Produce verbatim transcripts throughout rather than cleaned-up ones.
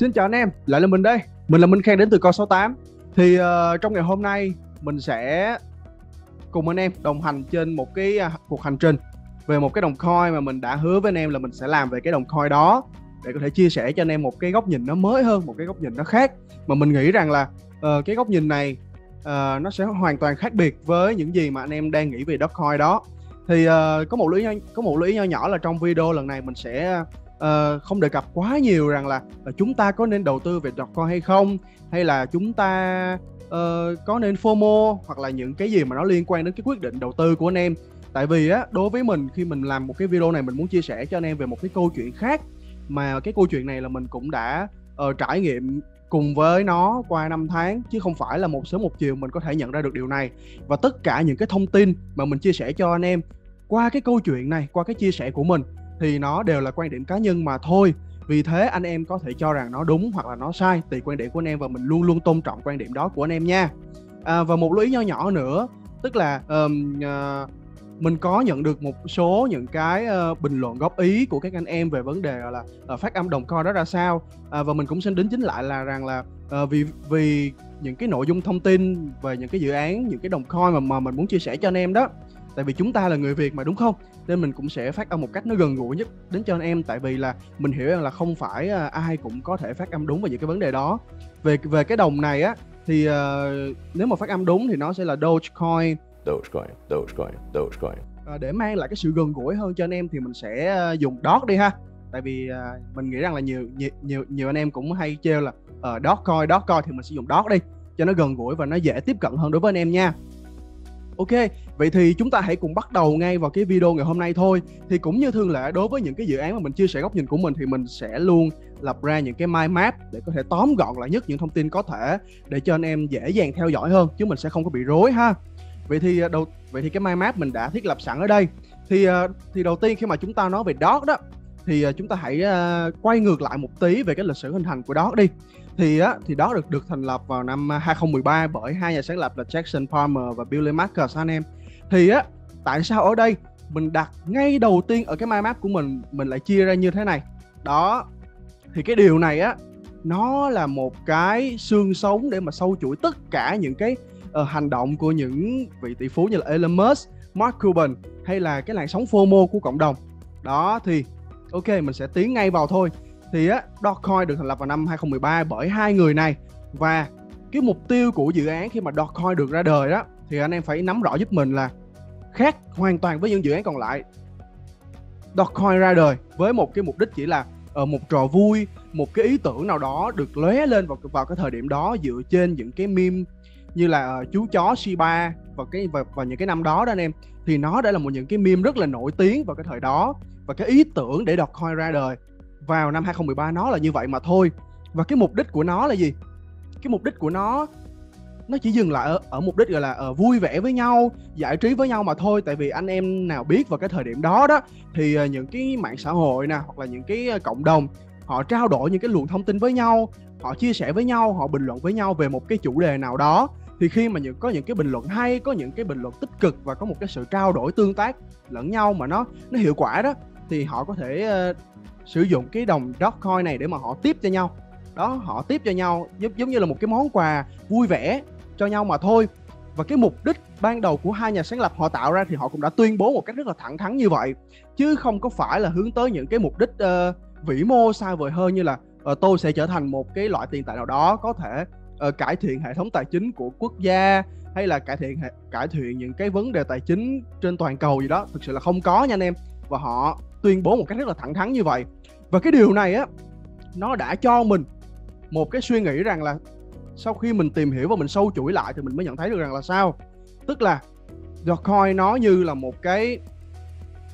Xin chào anh em, lại là mình đây. Mình là Minh Khang đến từ Coin sáu tám. Thì uh, trong ngày hôm nay mình sẽ cùng anh em đồng hành trên một cái uh, cuộc hành trình về một cái đồng coin mà mình đã hứa với anh em là mình sẽ làm về cái đồng coin đó, để có thể chia sẻ cho anh em một cái góc nhìn nó mới hơn, một cái góc nhìn nó khác. Mà mình nghĩ rằng là uh, cái góc nhìn này uh, nó sẽ hoàn toàn khác biệt với những gì mà anh em đang nghĩ về Dogecoin đó. Thì uh, có một lưu ý, có một lưu ý nho nhỏ là trong video lần này mình sẽ Uh, không đề cập quá nhiều rằng là, là chúng ta có nên đầu tư về Dogecoin hay không, hay là chúng ta uh, có nên FOMO, hoặc là những cái gì mà nó liên quan đến cái quyết định đầu tư của anh em. Tại vì á, đối với mình, khi mình làm một cái video này, mình muốn chia sẻ cho anh em về một cái câu chuyện khác, mà cái câu chuyện này là mình cũng đã uh, trải nghiệm cùng với nó qua năm tháng, chứ không phải là một sớm một chiều mình có thể nhận ra được điều này. Và tất cả những cái thông tin mà mình chia sẻ cho anh em qua cái câu chuyện này, qua cái chia sẻ của mình, thì nó đều là quan điểm cá nhân mà thôi. Vì thế anh em có thể cho rằng nó đúng hoặc là nó sai, tùy quan điểm của anh em, và mình luôn luôn tôn trọng quan điểm đó của anh em nha. à, Và một lưu ý nho nhỏ nữa, tức là um, uh, mình có nhận được một số những cái uh, bình luận góp ý của các anh em về vấn đề là uh, phát âm đồng coin đó ra sao. à, Và mình cũng xin đính chính lại là rằng là uh, vì, vì những cái nội dung thông tin về những cái dự án, những cái đồng coin mà, mà mình muốn chia sẻ cho anh em đó, tại vì chúng ta là người Việt mà, đúng không? Nên mình cũng sẽ phát âm một cách nó gần gũi nhất đến cho anh em. Tại vì là mình hiểu rằng là không phải ai cũng có thể phát âm đúng về những cái vấn đề đó. Về về cái đồng này á, thì uh, nếu mà phát âm đúng thì nó sẽ là Dogecoin. Dogecoin, Dogecoin, Dogecoin. À, để mang lại cái sự gần gũi hơn cho anh em thì mình sẽ dùng Dog đi ha. Tại vì uh, mình nghĩ rằng là nhiều nhiều nhiều, nhiều anh em cũng hay trêu là uh, Dogecoin, Dogecoin, thì mình sẽ dùng Dog đi cho nó gần gũi và nó dễ tiếp cận hơn đối với anh em nha. Ok, vậy thì chúng ta hãy cùng bắt đầu ngay vào cái video ngày hôm nay thôi. Thì cũng như thường lệ, đối với những cái dự án mà mình chia sẻ góc nhìn của mình, thì mình sẽ luôn lập ra những cái mind map để có thể tóm gọn lại nhất những thông tin có thể, để cho anh em dễ dàng theo dõi hơn, chứ mình sẽ không có bị rối ha. Vậy thì đầu, vậy thì cái mind map mình đã thiết lập sẵn ở đây. Thì thì đầu tiên, khi mà chúng ta nói về Dog đó, thì chúng ta hãy quay ngược lại một tí về cái lịch sử hình thành của Dog đi. Thì thì Dog được được thành lập vào năm hai không một ba bởi hai nhà sáng lập là Jackson Palmer và Billy Markus anh em. Thì á, tại sao ở đây mình đặt ngay đầu tiên ở cái mind map của mình, mình lại chia ra như thế này đó. Thì cái điều này á, nó là một cái xương sống để mà sâu chuỗi tất cả những cái uh, hành động của những vị tỷ phú như là Elon Musk, Mark Cuban, hay là cái làn sóng FOMO của cộng đồng đó. Thì ok, mình sẽ tiến ngay vào thôi. Thì á, Dogecoin được thành lập vào năm hai không một ba bởi hai người này. Và cái mục tiêu của dự án khi mà Dogecoin được ra đời đó, thì anh em phải nắm rõ giúp mình là khác hoàn toàn với những dự án còn lại. Dogecoin ra đời với một cái mục đích chỉ là uh, một trò vui, một cái ý tưởng nào đó được lóe lên vào, vào cái thời điểm đó, dựa trên những cái meme như là uh, chú chó Shiba và, cái, và, và những cái năm đó đó anh em. Thì nó đã là một những cái meme rất là nổi tiếng vào cái thời đó. Và cái ý tưởng để Dogecoin ra đời vào năm hai không một ba nó là như vậy mà thôi. Và cái mục đích của nó là gì? Cái mục đích của nó nó chỉ dừng lại ở, ở mục đích gọi là uh, vui vẻ với nhau, giải trí với nhau mà thôi. Tại vì anh em nào biết vào cái thời điểm đó đó, thì uh, những cái mạng xã hội nè, hoặc là những cái uh, cộng đồng, họ trao đổi những cái luồng thông tin với nhau, họ chia sẻ với nhau, họ bình luận với nhau về một cái chủ đề nào đó. Thì khi mà những, có những cái bình luận hay, có những cái bình luận tích cực, và có một cái sự trao đổi tương tác lẫn nhau mà nó nó hiệu quả đó, thì họ có thể uh, sử dụng cái đồng Dogecoin này để mà họ tiếp cho nhau. Đó, họ tiếp cho nhau giống, giống như là một cái món quà vui vẻ cho nhau mà thôi. Và cái mục đích ban đầu của hai nhà sáng lập họ tạo ra, thì họ cũng đã tuyên bố một cách rất là thẳng thắn như vậy, chứ không có phải là hướng tới những cái mục đích uh, vĩ mô xa vời hơn, như là uh, tôi sẽ trở thành một cái loại tiền tệ nào đó có thể uh, cải thiện hệ thống tài chính của quốc gia, hay là cải thiện cải thiện những cái vấn đề tài chính trên toàn cầu gì đó. Thực sự là không có nha anh em. Và họ tuyên bố một cách rất là thẳng thắn như vậy. Và cái điều này á, nó đã cho mình một cái suy nghĩ rằng là, sau khi mình tìm hiểu và mình sâu chuỗi lại, thì mình mới nhận thấy được rằng là sao, tức là Dogecoin nó như là một cái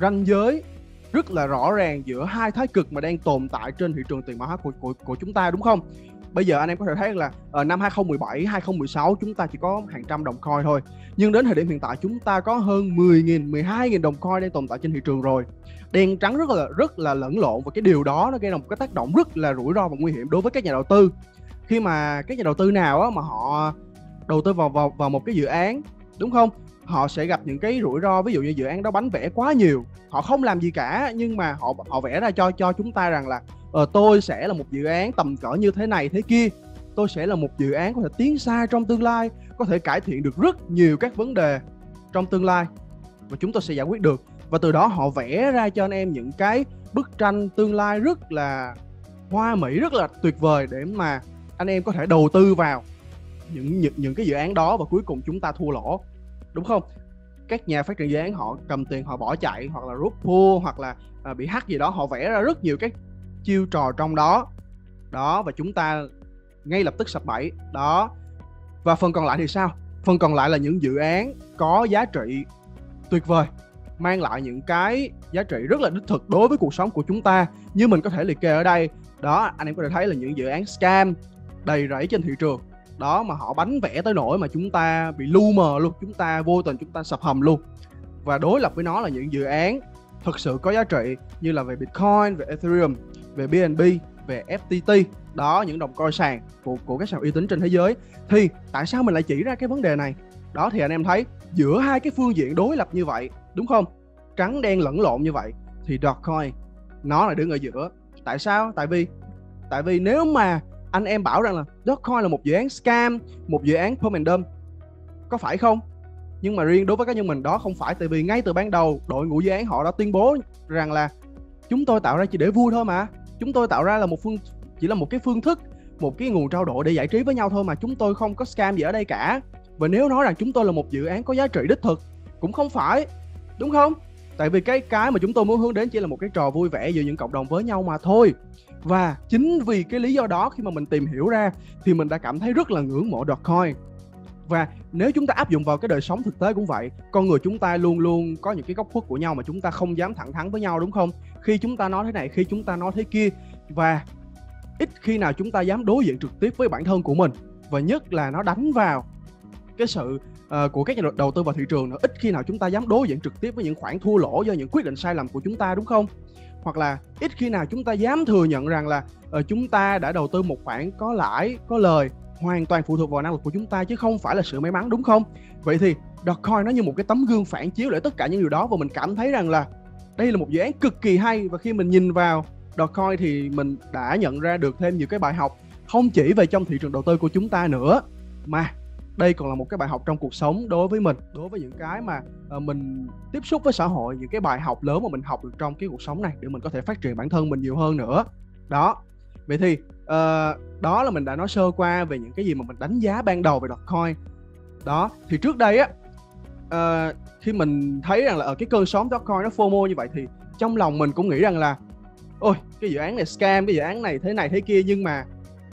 ranh giới rất là rõ ràng giữa hai thái cực mà đang tồn tại trên thị trường tiền mã hóa của, của, của chúng ta, đúng không? Bây giờ anh em có thể thấy là năm hai không một bảy, hai không một sáu chúng ta chỉ có hàng trăm đồng coin thôi. Nhưng đến thời điểm hiện tại chúng ta có hơn mười nghìn, mười hai nghìn đồng coin đang tồn tại trên thị trường rồi. Đen trắng rất là rất là lẫn lộn, và cái điều đó nó gây ra một cái tác động rất là rủi ro và nguy hiểm đối với các nhà đầu tư. Khi mà các nhà đầu tư nào á, mà họ đầu tư vào, vào, vào một cái dự án, đúng không? Họ sẽ gặp những cái rủi ro, ví dụ như dự án đó bánh vẽ quá nhiều. Họ không làm gì cả, nhưng mà họ họ vẽ ra cho cho chúng ta rằng là ờ, tôi sẽ là một dự án tầm cỡ như thế này thế kia, tôi sẽ là một dự án có thể tiến xa trong tương lai, có thể cải thiện được rất nhiều các vấn đề trong tương lai và chúng tôi sẽ giải quyết được. Và từ đó họ vẽ ra cho anh em những cái bức tranh tương lai rất là hoa mỹ, rất là tuyệt vời để mà anh em có thể đầu tư vào những, những, những cái dự án đó, và cuối cùng chúng ta thua lỗ, đúng không? Các nhà phát triển dự án họ cầm tiền họ bỏ chạy, hoặc là rút thua, hoặc là à, bị hack gì đó, họ vẽ ra rất nhiều cái chiêu trò trong đó đó, và chúng ta ngay lập tức sập bẫy đó. Và phần còn lại thì sao? Phần còn lại là những dự án có giá trị tuyệt vời, mang lại những cái giá trị rất là đích thực đối với cuộc sống của chúng ta, như mình có thể liệt kê ở đây đó. Anh em có thể thấy là những dự án scam đầy rẫy trên thị trường đó, mà họ bánh vẽ tới nỗi mà chúng ta bị lu mờ luôn, chúng ta vô tình chúng ta sập hầm luôn. Và đối lập với nó là những dự án thực sự có giá trị, như là về Bitcoin, về Ethereum, về bê en bê, về ép tê tê đó, những đồng coin sàn của, của các sàn uy tín trên thế giới. Thì tại sao mình lại chỉ ra cái vấn đề này đó? Thì anh em thấy giữa hai cái phương diện đối lập như vậy, đúng không, trắng đen lẫn lộn như vậy, thì Dogecoin nó là đứng ở giữa. Tại sao? Tại vì Tại vì nếu mà anh em bảo rằng là Dogecoin là một dự án scam, một dự án pump and dump, có phải không? Nhưng mà riêng đối với cá nhân mình đó không phải. Tại vì ngay từ ban đầu đội ngũ dự án họ đã tuyên bố rằng là chúng tôi tạo ra chỉ để vui thôi mà, chúng tôi tạo ra là một phương chỉ là một cái phương thức, một cái nguồn trao đổi để giải trí với nhau thôi mà, chúng tôi không có scam gì ở đây cả. Và nếu nói rằng chúng tôi là một dự án có giá trị đích thực cũng không phải, đúng không? Tại vì cái cái mà chúng tôi muốn hướng đến chỉ là một cái trò vui vẻ giữa những cộng đồng với nhau mà thôi. Và chính vì cái lý do đó, khi mà mình tìm hiểu ra thì mình đã cảm thấy rất là ngưỡng mộ Dogecoin. Và nếu chúng ta áp dụng vào cái đời sống thực tế cũng vậy, con người chúng ta luôn luôn có những cái góc khuất của nhau mà chúng ta không dám thẳng thắn với nhau, đúng không? Khi chúng ta nói thế này, khi chúng ta nói thế kia, và ít khi nào chúng ta dám đối diện trực tiếp với bản thân của mình. Và nhất là nó đánh vào cái sự uh, của các nhà đầu tư vào thị trường nữa. Ít khi nào chúng ta dám đối diện trực tiếp với những khoản thua lỗ do những quyết định sai lầm của chúng ta, đúng không? Hoặc là ít khi nào chúng ta dám thừa nhận rằng là uh, chúng ta đã đầu tư một khoản có lãi, có lời, hoàn toàn phụ thuộc vào năng lực của chúng ta chứ không phải là sự may mắn, đúng không? Vậy thì Dogecoin nó như một cái tấm gương phản chiếu để tất cả những điều đó. Và mình cảm thấy rằng là đây là một dự án cực kỳ hay. Và khi mình nhìn vào Dogecoin thì mình đã nhận ra được thêm nhiều cái bài học, không chỉ về trong thị trường đầu tư của chúng ta nữa, mà đây còn là một cái bài học trong cuộc sống đối với mình, đối với những cái mà mình tiếp xúc với xã hội, những cái bài học lớn mà mình học được trong cái cuộc sống này để mình có thể phát triển bản thân mình nhiều hơn nữa đó. Vậy thì uh, đó là mình đã nói sơ qua về những cái gì mà mình đánh giá ban đầu về Dogecoin đó. Thì trước đây á, uh, khi mình thấy rằng là ở cái cơn sóng Dogecoin nó phô mô như vậy thì trong lòng mình cũng nghĩ rằng là ôi, cái dự án này scam, cái dự án này thế này thế kia. Nhưng mà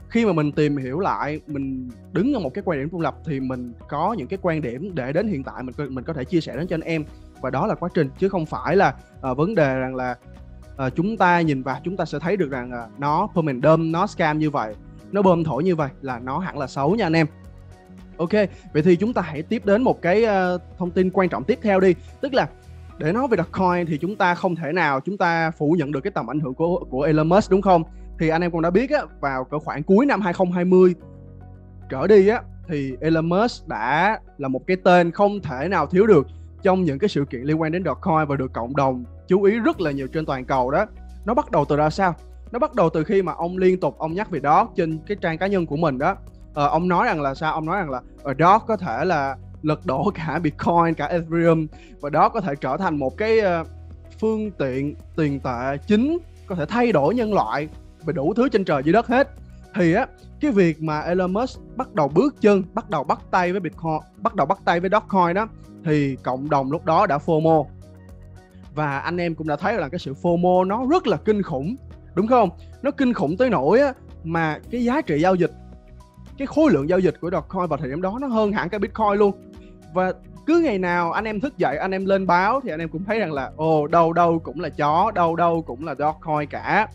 khi mà mình tìm hiểu lại, mình đứng ở một cái quan điểm trung lập thì mình có những cái quan điểm để đến hiện tại mình mình có thể chia sẻ đến cho anh em. Và đó là quá trình, chứ không phải là uh, vấn đề rằng là uh, chúng ta nhìn vào chúng ta sẽ thấy được rằng uh, nó pump and dump, nó scam như vậy, nó bơm thổi như vậy là nó hẳn là xấu nha anh em. Ok, vậy thì chúng ta hãy tiếp đến một cái uh, thông tin quan trọng tiếp theo đi. Tức là để nói về Dogecoin thì chúng ta không thể nào chúng ta phủ nhận được cái tầm ảnh hưởng của, của Elon Musk, đúng không? Thì anh em cũng đã biết á, vào khoảng cuối năm hai không hai không trở đi á, thì Elon Musk đã là một cái tên không thể nào thiếu được trong những cái sự kiện liên quan đến Dogecoin và được cộng đồng chú ý rất là nhiều trên toàn cầu đó. Nó bắt đầu từ ra sao? Nó bắt đầu từ khi mà ông liên tục ông nhắc về Dog trên cái trang cá nhân của mình đó. Ờ, ông nói rằng là sao? Ông nói rằng là Dog có thể là lật đổ cả Bitcoin, cả Ethereum, và đó có thể trở thành một cái phương tiện tiền tệ chính, có thể thay đổi nhân loại về đủ thứ trên trời dưới đất hết. Thì á, cái việc mà Elon Musk bắt đầu bước chân, bắt đầu bắt tay với Bitcoin, bắt đầu bắt tay với Dogecoin đó, thì cộng đồng lúc đó đã phô mô. Và anh em cũng đã thấy là cái sự phô mô nó rất là kinh khủng, đúng không? Nó kinh khủng tới nỗi á, mà cái giá trị giao dịch, cái khối lượng giao dịch của Dogecoin vào thời điểm đó nó hơn hẳn cái Bitcoin luôn. Và cứ ngày nào anh em thức dậy, anh em lên báo thì anh em cũng thấy rằng là ồ, đâu đâu cũng là chó, đâu đâu cũng là Dogecoin cả.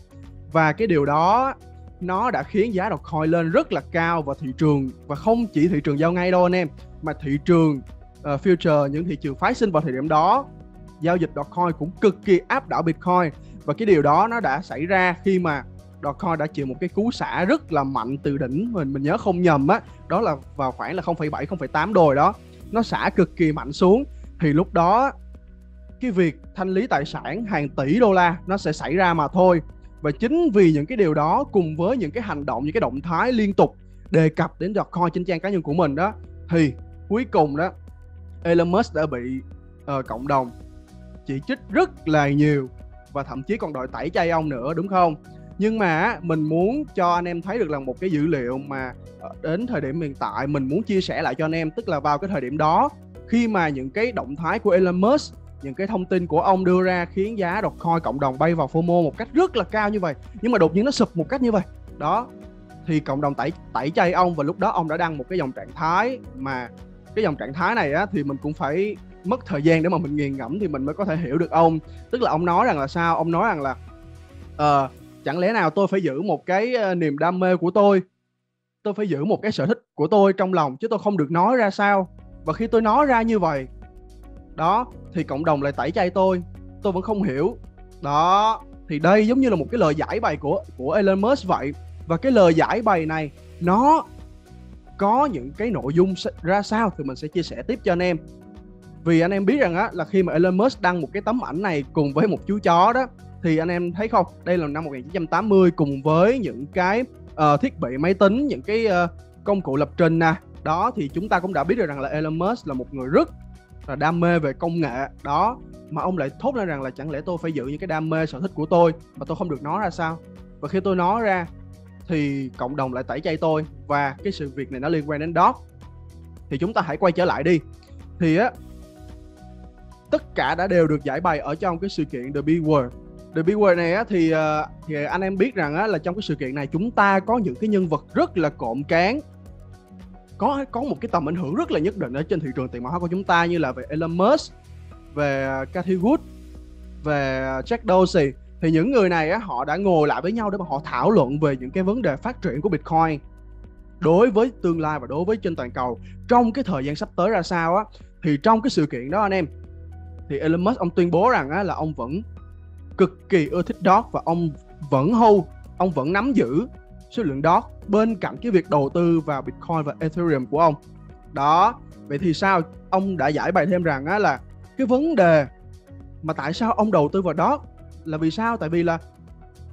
Và cái điều đó nó đã khiến giá Dogecoin lên rất là cao. Và thị trường, và không chỉ thị trường giao ngay đâu anh em, mà thị trường uh, future, những thị trường phái sinh vào thời điểm đó, giao dịch Dogecoin cũng cực kỳ áp đảo Bitcoin. Và cái điều đó nó đã xảy ra khi mà Dogecoin đã chịu một cái cú xả rất là mạnh từ đỉnh. Mình mình nhớ không nhầm á, đó là vào khoảng là không phẩy bảy, không phẩy tám đô đó. Nó xả cực kỳ mạnh xuống. Thì lúc đó cái việc thanh lý tài sản hàng tỷ đô la nó sẽ xảy ra mà thôi. Và chính vì những cái điều đó cùng với những cái hành động, những cái động thái liên tục đề cập đến Dogecoin trên trang cá nhân của mình đó, thì cuối cùng đó Elon Musk đã bị uh, cộng đồng chỉ trích rất là nhiều và thậm chí còn đòi tẩy chay ông nữa, đúng không? Nhưng mà mình muốn cho anh em thấy được là một cái dữ liệu mà đến thời điểm hiện tại mình muốn chia sẻ lại cho anh em. Tức là vào cái thời điểm đó, khi mà những cái động thái của Elon Musk, những cái thông tin của ông đưa ra khiến giá Dogecoin cộng đồng bay vào FOMO một cách rất là cao như vậy, nhưng mà đột nhiên nó sụp một cách như vậy đó, thì cộng đồng tẩy tẩy chay ông. Và lúc đó ông đã đăng một cái dòng trạng thái, mà cái dòng trạng thái này á, thì mình cũng phải mất thời gian để mà mình nghiền ngẫm thì mình mới có thể hiểu được ông. Tức là ông nói rằng là sao? Ông nói rằng là uh, chẳng lẽ nào tôi phải giữ một cái niềm đam mê của tôi, tôi phải giữ một cái sở thích của tôi trong lòng, chứ tôi không được nói ra sao? Và khi tôi nói ra như vậy đó thì cộng đồng lại tẩy chay tôi. Tôi vẫn không hiểu đó. Thì đây giống như là một cái lời giải bày của, của Elon Musk vậy. Và cái lời giải bày này nó có những cái nội dung ra sao thì mình sẽ chia sẻ tiếp cho anh em. Vì anh em biết rằng á, là khi mà Elon Musk đăng một cái tấm ảnh này cùng với một chú chó đó, thì anh em thấy không, đây là năm một nghìn chín trăm tám mươi, cùng với những cái uh, thiết bị máy tính, những cái uh, công cụ lập trình nè. Đó thì chúng ta cũng đã biết được rằng là Elon Musk là một người rất là đam mê về công nghệ đó, mà ông lại thốt lên rằng là chẳng lẽ tôi phải giữ những cái đam mê sở thích của tôi mà tôi không được nói ra sao? Và khi tôi nói ra thì cộng đồng lại tẩy chay tôi. Và cái sự việc này nó liên quan đến Dog. Thì chúng ta hãy quay trở lại đi. Thì á, tất cả đã đều được giải bày ở trong cái sự kiện The B-Word. The B-Word này á, thì, thì anh em biết rằng á, là trong cái sự kiện này chúng ta có những cái nhân vật rất là cộm cán, Có, có một cái tầm ảnh hưởng rất là nhất định ở trên thị trường tiền mã hóa của chúng ta, như là về Elon Musk, về Cathy Wood, về Jack Dorsey. Thì những người này á, họ đã ngồi lại với nhau để mà họ thảo luận về những cái vấn đề phát triển của Bitcoin đối với tương lai và đối với trên toàn cầu trong cái thời gian sắp tới ra sao á. Thì trong cái sự kiện đó anh em, thì Elon Musk ông tuyên bố rằng á, là ông vẫn cực kỳ ưa thích Dog và ông vẫn hold, ông vẫn nắm giữ số lượng Dog bên cạnh cái việc đầu tư vào Bitcoin và Ethereum của ông. Đó, vậy thì sao? Ông đã giải bày thêm rằng á, là cái vấn đề mà tại sao ông đầu tư vào Dog là vì sao? Tại vì là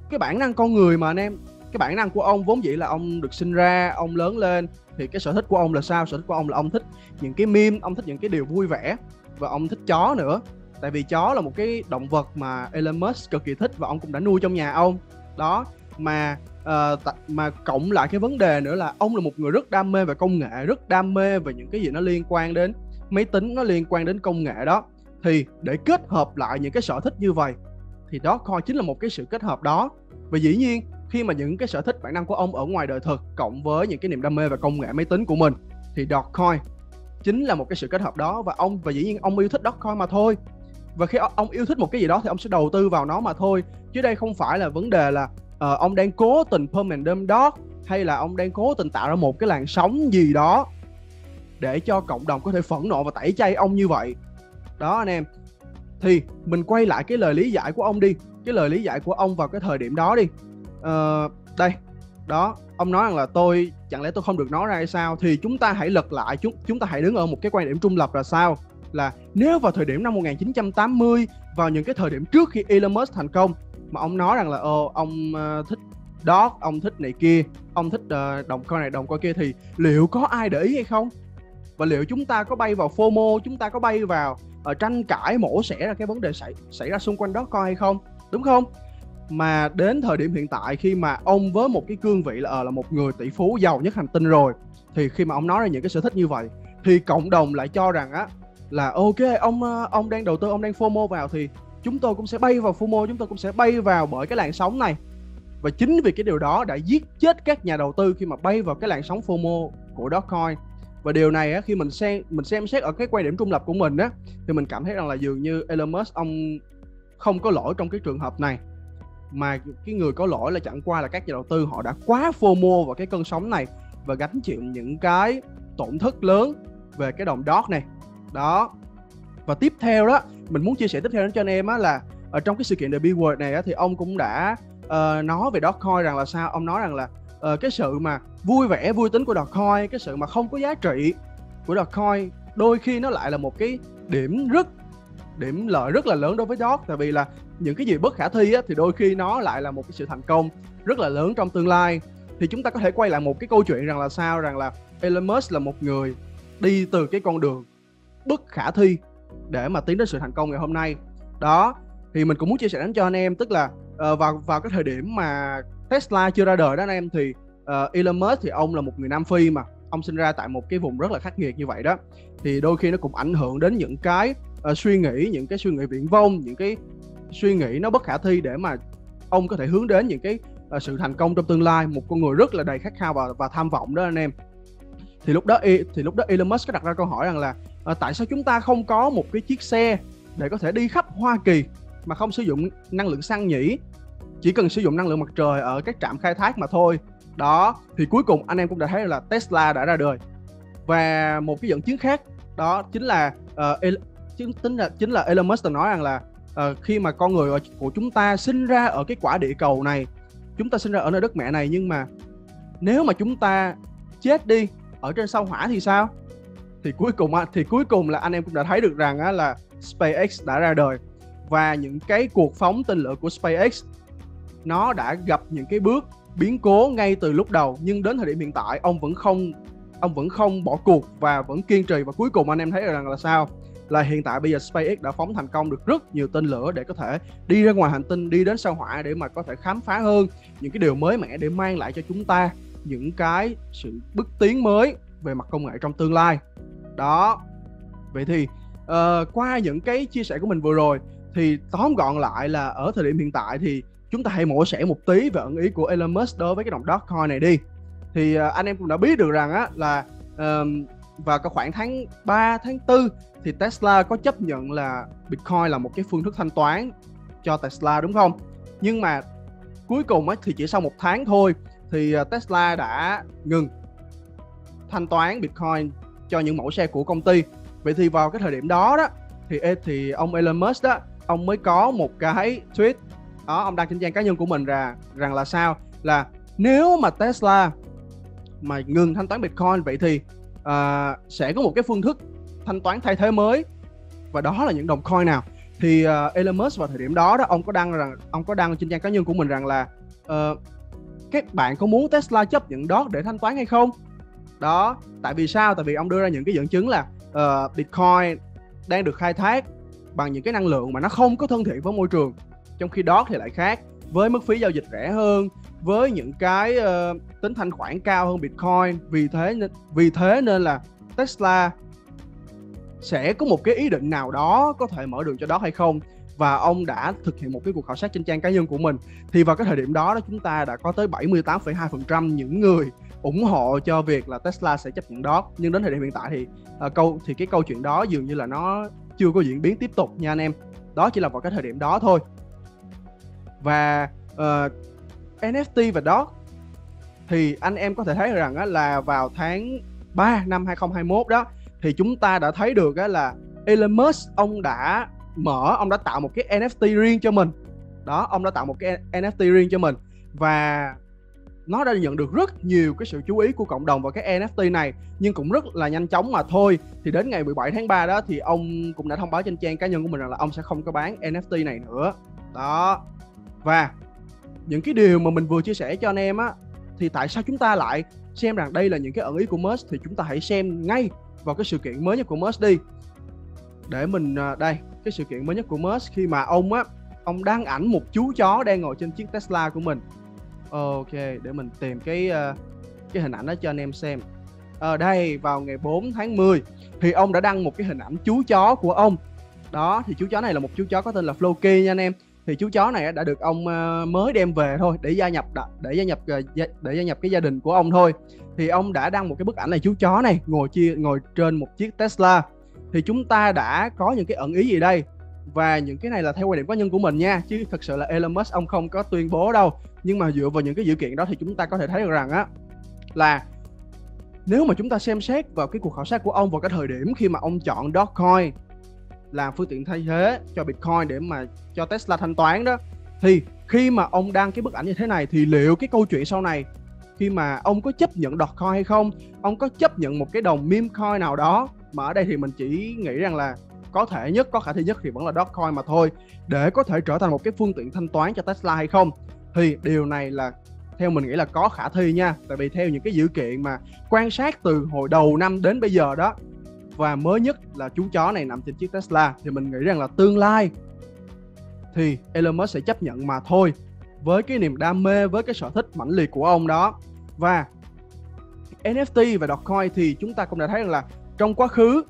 cái bản năng con người mà anh em, cái bản năng của ông vốn dĩ là ông được sinh ra, ông lớn lên, thì cái sở thích của ông là sao? Sở thích của ông là ông thích những cái meme, ông thích những cái điều vui vẻ, và ông thích chó nữa. Tại vì chó là một cái động vật mà Elon Musk cực kỳ thích và ông cũng đã nuôi trong nhà ông. Đó, mà uh, mà cộng lại cái vấn đề nữa là ông là một người rất đam mê về công nghệ, rất đam mê về những cái gì nó liên quan đến máy tính, nó liên quan đến công nghệ đó. Thì để kết hợp lại những cái sở thích như vậy thì Dogecoin chính là một cái sự kết hợp đó. Và dĩ nhiên khi mà những cái sở thích bản năng của ông ở ngoài đời thực cộng với những cái niềm đam mê về công nghệ máy tính của mình, thì Dogecoin chính là một cái sự kết hợp đó. Và ông và dĩ nhiên ông yêu thích Dogecoin mà thôi. Và khi ông yêu thích một cái gì đó thì ông sẽ đầu tư vào nó mà thôi. Chứ đây không phải là vấn đề là uh, ông đang cố tình pump and dump Dog, hay là ông đang cố tình tạo ra một cái làn sóng gì đó để cho cộng đồng có thể phẫn nộ và tẩy chay ông như vậy. Đó anh em. Thì mình quay lại cái lời lý giải của ông đi, cái lời lý giải của ông vào cái thời điểm đó đi. Ờ, đây, đó, ông nói rằng là tôi, chẳng lẽ tôi không được nói ra hay sao? Thì chúng ta hãy lật lại, chúng, chúng ta hãy đứng ở một cái quan điểm trung lập là sao? Là nếu vào thời điểm năm một nghìn chín trăm tám mươi, vào những cái thời điểm trước khi Elon Musk thành công, mà ông nói rằng là Ồ, ông uh, thích Dog, ông thích này kia, ông thích uh, đồng coin này, đồng coin kia, thì liệu có ai để ý hay không? Và liệu chúng ta có bay vào FOMO, chúng ta có bay vào uh, tranh cãi, mổ xẻ ra cái vấn đề xảy, xảy ra xung quanh Dogecoin hay không? Đúng không? Mà đến thời điểm hiện tại, khi mà ông với một cái cương vị là, uh, là một người tỷ phú giàu nhất hành tinh rồi, thì khi mà ông nói ra những cái sở thích như vậy, thì cộng đồng lại cho rằng á, là ok, ông ông đang đầu tư, ông đang FOMO vào, thì chúng tôi cũng sẽ bay vào FOMO, chúng tôi cũng sẽ bay vào bởi cái làn sóng này. Và chính vì cái điều đó đã giết chết các nhà đầu tư khi mà bay vào cái làn sóng FOMO của Dogecoin. Và điều này á, khi mình xem mình xem xét ở cái quan điểm trung lập của mình á, thì mình cảm thấy rằng là dường như Elon Musk ông không có lỗi trong cái trường hợp này, mà cái người có lỗi là chẳng qua là các nhà đầu tư họ đã quá FOMO vào cái cơn sóng này và gánh chịu những cái tổn thất lớn về cái đồng Dog này. Đó. Và tiếp theo đó, mình muốn chia sẻ tiếp theo đến cho anh em á, là ở trong cái sự kiện The B-Word này á, thì ông cũng đã uh, nói về Dogecoin rằng là sao? Ông nói rằng là uh, cái sự mà vui vẻ, vui tính của Dogecoin, cái sự mà không có giá trị của Dogecoin, đôi khi nó lại là một cái điểm rất điểm lợi rất là lớn đối với Dog, tại vì là những cái gì bất khả thi á, thì đôi khi nó lại là một cái sự thành công rất là lớn trong tương lai. Thì chúng ta có thể quay lại một cái câu chuyện rằng là sao, rằng là Elon Musk là một người đi từ cái con đường bất khả thi để mà tiến đến sự thành công ngày hôm nay. Đó, thì mình cũng muốn chia sẻ đến cho anh em, tức là uh, vào vào cái thời điểm mà Tesla chưa ra đời đó anh em, thì uh, Elon Musk thì ông là một người Nam Phi mà, ông sinh ra tại một cái vùng rất là khắc nghiệt như vậy đó, thì đôi khi nó cũng ảnh hưởng đến những cái uh, suy nghĩ, những cái suy nghĩ viển vông, những cái suy nghĩ nó bất khả thi để mà ông có thể hướng đến những cái uh, sự thành công trong tương lai. Một con người rất là đầy khát khao và, và tham vọng đó anh em. Thì lúc đó thì lúc đó Elon Musk có đặt ra câu hỏi rằng là uh, tại sao chúng ta không có một cái chiếc xe để có thể đi khắp Hoa Kỳ mà không sử dụng năng lượng xăng nhỉ? Chỉ cần sử dụng năng lượng mặt trời ở các trạm khai thác mà thôi. Đó, thì cuối cùng anh em cũng đã thấy là Tesla đã ra đời. Và một cái dẫn chứng khác đó chính là uh, El, chính, chính là chính là Elon Musk đã nói rằng là uh, khi mà con người của chúng ta sinh ra ở cái quả địa cầu này, chúng ta sinh ra ở nơi đất mẹ này, nhưng mà nếu mà chúng ta chết đi ở trên sao Hỏa thì sao? Thì cuối cùng thì cuối cùng là anh em cũng đã thấy được rằng là SpaceX đã ra đời, và những cái cuộc phóng tên lửa của SpaceX nó đã gặp những cái bước biến cố ngay từ lúc đầu, nhưng đến thời điểm hiện tại ông vẫn không ông vẫn không bỏ cuộc và vẫn kiên trì. Và cuối cùng anh em thấy rằng là sao, là hiện tại bây giờ SpaceX đã phóng thành công được rất nhiều tên lửa để có thể đi ra ngoài hành tinh, đi đến sao Hỏa để mà có thể khám phá hơn những cái điều mới mẻ, để mang lại cho chúng ta những cái sự bước tiến mới về mặt công nghệ trong tương lai. Đó, vậy thì uh, qua những cái chia sẻ của mình vừa rồi thì tóm gọn lại là ở thời điểm hiện tại thì chúng ta hãy mổ xẻ một tí về ẩn ý của Elon Musk đối với cái đồng Dogecoin này đi. Thì uh, anh em cũng đã biết được rằng á, là uh, vào khoảng tháng ba, tháng tư thì Tesla có chấp nhận là Bitcoin là một cái phương thức thanh toán cho Tesla, đúng không? Nhưng mà cuối cùng á, thì chỉ sau một tháng thôi thì Tesla đã ngừng thanh toán Bitcoin cho những mẫu xe của công ty. Vậy thì vào cái thời điểm đó đó thì, thì ông Elon Musk đó, ông mới có một cái tweet đó, ông đăng trên trang cá nhân của mình ra rằng là sao, là nếu mà Tesla mà ngừng thanh toán Bitcoin vậy thì uh, sẽ có một cái phương thức thanh toán thay thế mới, và đó là những đồng coin nào? Thì uh, Elon Musk vào thời điểm đó đó ông có đăng rằng ông có đăng trên trang cá nhân của mình rằng là uh, các bạn có muốn Tesla chấp nhận Doge để thanh toán hay không? Đó, tại vì sao? Tại vì ông đưa ra những cái dẫn chứng là uh, Bitcoin đang được khai thác bằng những cái năng lượng mà nó không có thân thiện với môi trường, trong khi Doge thì lại khác, với mức phí giao dịch rẻ hơn, với những cái uh, tính thanh khoản cao hơn Bitcoin. Vì thế nên, vì thế nên là Tesla sẽ có một cái ý định nào đó có thể mở đường cho Doge hay không? Và ông đã thực hiện một cái cuộc khảo sát trên trang cá nhân của mình. Thì vào cái thời điểm đó, đó chúng ta đã có tới bảy mươi tám phẩy hai phần trăm những người ủng hộ cho việc là Tesla sẽ chấp nhận Doge. Nhưng đến thời điểm hiện tại thì à, câu thì cái câu chuyện đó dường như là nó chưa có diễn biến tiếp tục nha anh em. Đó chỉ là vào cái thời điểm đó thôi. Và uh, en ép tê và Doge thì anh em có thể thấy rằng á, là vào tháng ba năm hai nghìn không trăm hai mươi mốt đó thì chúng ta đã thấy được á, là Elon Musk ông đã mở ông đã tạo một cái en ép tê riêng cho mình. Đó, ông đã tạo một cái en ép tê riêng cho mình và nó đã nhận được rất nhiều cái sự chú ý của cộng đồng vào cái en ép tê này, nhưng cũng rất là nhanh chóng mà thôi. Thì đến ngày mười bảy tháng ba đó thì ông cũng đã thông báo trên trang cá nhân của mình rằng là ông sẽ không có bán en ép tê này nữa. Đó. Và những cái điều mà mình vừa chia sẻ cho anh em á, thì tại sao chúng ta lại xem rằng đây là những cái ẩn ý của Musk, thì chúng ta hãy xem ngay vào cái sự kiện mới nhất của Musk đi. Để mình đây, cái sự kiện mới nhất của Musk khi mà ông á, ông đăng ảnh một chú chó đang ngồi trên chiếc Tesla của mình. Ok, để mình tìm cái cái hình ảnh đó cho anh em xem. Ở đây vào ngày bốn tháng mười thì ông đã đăng một cái hình ảnh chú chó của ông. Đó, thì chú chó này là một chú chó có tên là Floki nha anh em. Thì chú chó này đã được ông mới đem về thôi để gia nhập để gia nhập để gia nhập cái gia đình của ông thôi. Thì ông đã đăng một cái bức ảnh là chú chó này ngồi chia ngồi trên một chiếc Tesla. Thì chúng ta đã có những cái ẩn ý gì đây? Và những cái này là theo quan điểm cá nhân của mình nha, chứ thật sự là Elon Musk ông không có tuyên bố đâu. Nhưng mà dựa vào những cái dữ kiện đó thì chúng ta có thể thấy được rằng á, là nếu mà chúng ta xem xét vào cái cuộc khảo sát của ông vào cái thời điểm khi mà ông chọn Dogecoin làm phương tiện thay thế cho Bitcoin để mà cho Tesla thanh toán đó, thì khi mà ông đăng cái bức ảnh như thế này thì liệu cái câu chuyện sau này khi mà ông có chấp nhận Dogecoin hay không, ông có chấp nhận một cái đồng meme coin nào đó, mà ở đây thì mình chỉ nghĩ rằng là có thể nhất, có khả thi nhất thì vẫn là Dogecoin mà thôi, để có thể trở thành một cái phương tiện thanh toán cho Tesla hay không. Thì điều này là theo mình nghĩ là có khả thi nha. Tại vì theo những cái dữ kiện mà quan sát từ hồi đầu năm đến bây giờ đó, và mới nhất là chú chó này nằm trên chiếc Tesla, thì mình nghĩ rằng là tương lai thì Elon Musk sẽ chấp nhận mà thôi, với cái niềm đam mê, với cái sở thích mãnh liệt của ông đó. Và en ép tê và Dogecoin thì chúng ta cũng đã thấy rằng là trong quá khứ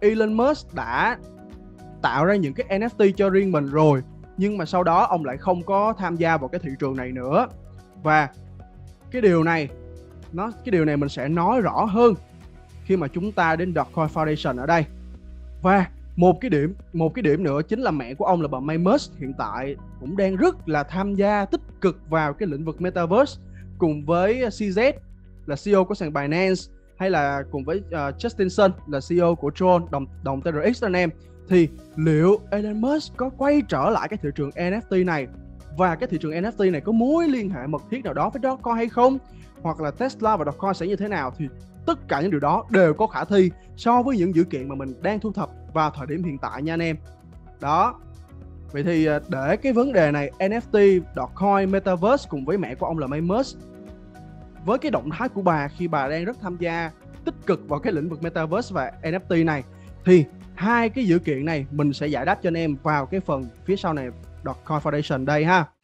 Elon Musk đã tạo ra những cái en ép tê cho riêng mình rồi, nhưng mà sau đó ông lại không có tham gia vào cái thị trường này nữa. Và cái điều này nó cái điều này mình sẽ nói rõ hơn khi mà chúng ta đến Dogecoin Foundation ở đây. Và một cái điểm một cái điểm nữa chính là mẹ của ông là bà May Musk hiện tại cũng đang rất là tham gia tích cực vào cái lĩnh vực Metaverse, cùng với xê dét là xê e ô của sàn Binance, hay là cùng với uh, Justin Sun là xê e ô của Tron, đồng, đồng tê rờ ích anh em. Thì liệu Elon Musk có quay trở lại cái thị trường en ép tê này, và cái thị trường en ép tê này có mối liên hệ mật thiết nào đó với Dogecoin hay không, hoặc là Tesla và Dogecoin sẽ như thế nào, thì tất cả những điều đó đều có khả thi so với những dữ kiện mà mình đang thu thập vào thời điểm hiện tại nha anh em. Đó. Vậy thì để cái vấn đề này en ép tê, Dogecoin, Metaverse cùng với mẹ của ông là May Musk, với cái động thái của bà khi bà đang rất tham gia tích cực vào cái lĩnh vực Metaverse và en ép tê này, thì hai cái dữ kiện này mình sẽ giải đáp cho anh em vào cái phần phía sau này Dogecoin Foundation đây ha.